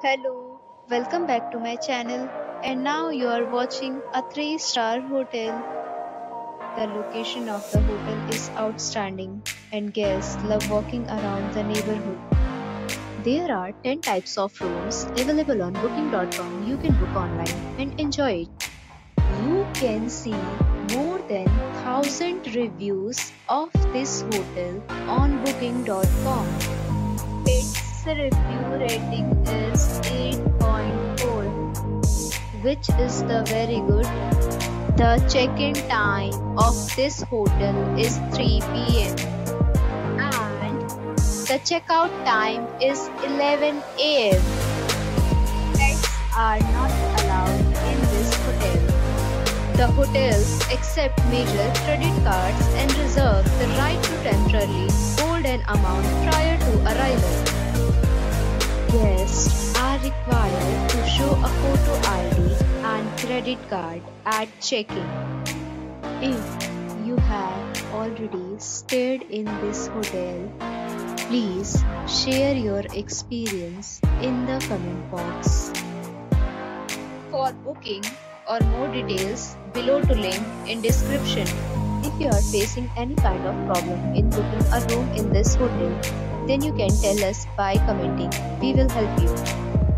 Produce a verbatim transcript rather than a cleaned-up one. Hello, welcome back to my channel, and now you are watching a three star hotel. The location of the hotel is outstanding and guests love walking around the neighborhood. There are ten types of rooms available on booking dot com. You can book online and enjoy it. You can see more than one thousand reviews of this hotel on booking dot com. The review rating is eight point four, which is the very good. The check-in time of this hotel is three p m and the check-out time is eleven a m Pets are not allowed in this hotel. The hotels accept major credit cards and reserve the right to temporarily hold an amount prior to arrival. Guests are required to show a photo I D and credit card at check-in. If you have already stayed in this hotel, please share your experience in the comment box. For booking or more details, below to link in description. If you are facing any kind of problem in booking a room in this hotel, then you can tell us by commenting. We will help you.